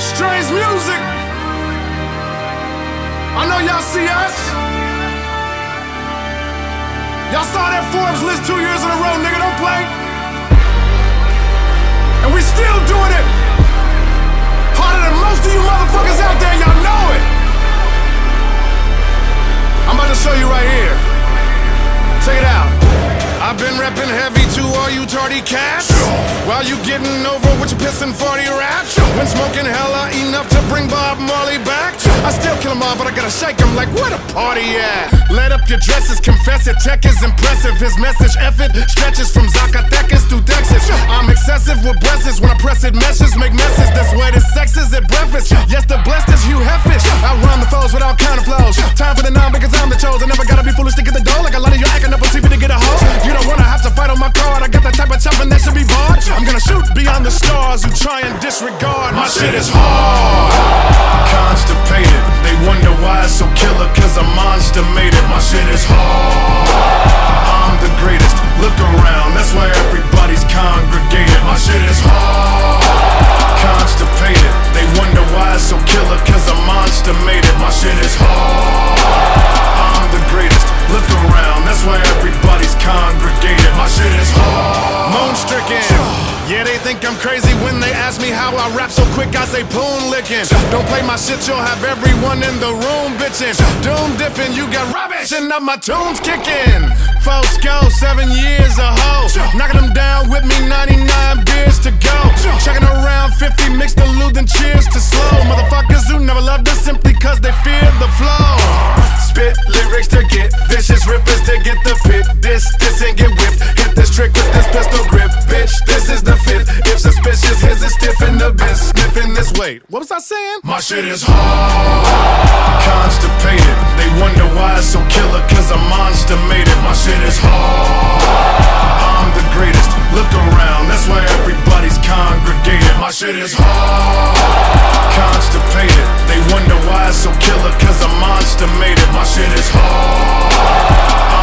Strange Music. I know y'all see us. Y'all saw that Forbes list 2 years in a row, nigga, don't play. And we still doing it. Harder than most of you motherfuckers out there, y'all know it. I'm about to show you right here. Check it out. I've been reppin' heavy to all you tardy cats. While you getting over with your pissin' 40 raps. When smoking hella enough to bring Bob Marley back. I still kill 'em all, but I gotta shake 'em like where the party at? Let up your dresses, confess it, Tech is impressive. His message effort stretches from Zacatecas through Texas. I'm excessive with blesses, when I press it meshes make messes. That's where the sex is at breakfast. Yes, the blessed is Hugh Heffish. I rhyme the foes with all kind of flows. Time for the non because I'm the chose. I never gotta be foolish to get the dough. Like a lot of you acting up on TV to get a hoe. You don't wanna have to fight on my card. I got that type of chopping that should be barred. I'm gonna shoot beyond the stars who try and disregard. My shit is hard. Constipated, they wonder why it's so killer, cause a monster made it. My shit is hard. I'm the greatest, look around, that's why everybody's congregated. My shit is hard. Constipated, they wonder why it's so killer, cause a monster made it. My shit is hard. I'm the greatest, look around, that's why everybody's congregated. My shit is hard. Moon-stricken. Yeah, they think I'm crazy when they ask me how I rap so quick, I say poon licking. Don't play my shit, you'll have everyone in the room bitching. Doom dipping, you got rubbish and now my tunes kicking. Folks go, 7 years a hoe. Knocking them down with me, 99 beers to go. Checking around 50 mixed to lewd and cheers to slow. Motherfuckers who never loved us simply cause they fear the flow. Spit lyrics to get vicious, rippers to get the pit. This and get whipped. Hit this trick with this pistol grip, bitch. This is the fifth, if suspicious, his is stiff in the best, sniffing this weight. What was I saying? My shit is hard. Constipated, they wonder why it's so killer, cause a monster made it. My shit is hard. I'm the greatest, look around, that's why everybody's congregated. My shit is hard. Constipated, they wonder why it's so killer, cause a monster made it. My shit is hard.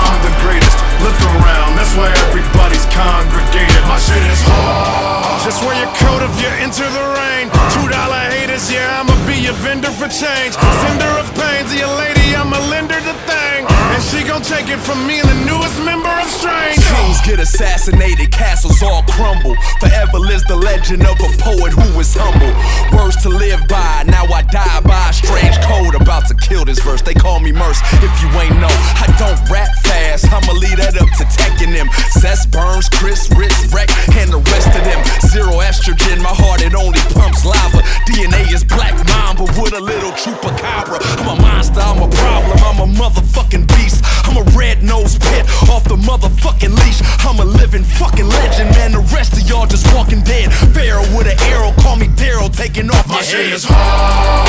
I'm the greatest, look around, that's why everybody's congregated. My shit is hard. Just wear your coat if you enter the rain. $2 haters, yeah, I'ma be your vendor for change. Sender of pain to your lady, I'ma lend her the thing. And she gon' take it from me and the newest member of Strange. Kings get assassinated, castles all crumble. Forever lives the legend of a poet who was humble. Words to live by, now I die by a strange code. About to kill this verse, they call me Merce. If you ain't know, I don't rap fast, I'ma lead that up to Tech N9ne. Cess Burns, Chris Ritz, Wreck, and the rest of them. Zero estrogen, my heart it only pumps lava. DNA is black mamba with a little chupacabra. I'm a monster, I'm a problem, I'm a motherfucking beast. I'm a red-nosed pit off the motherfucking leash. I'm a living fucking legend, man, the rest of y'all just walking dead. Pharaoh with an arrow, call me Daryl, taking off my shit is hard.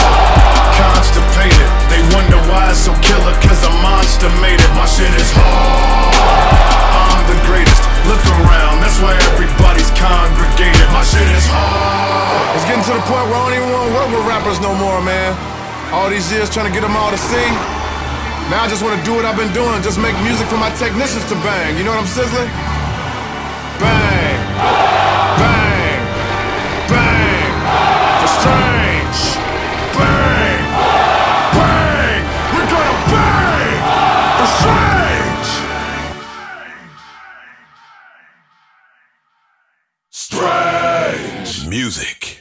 Constipated, they wonder why it's so killer, cause a monster made it. My shit is hard. I'm the greatest, look around, that's why everybody's congregated. My shit is hard. It's getting to the point where I don't even want to work with rappers no more, man. All these years trying to get them all to sing. Now I just want to do what I've been doing, just make music for my technicians to bang. You know what I'm sizzling? Bang, bang, bang, for Strange. Bang, bang, we're gonna bang for Strange. Music.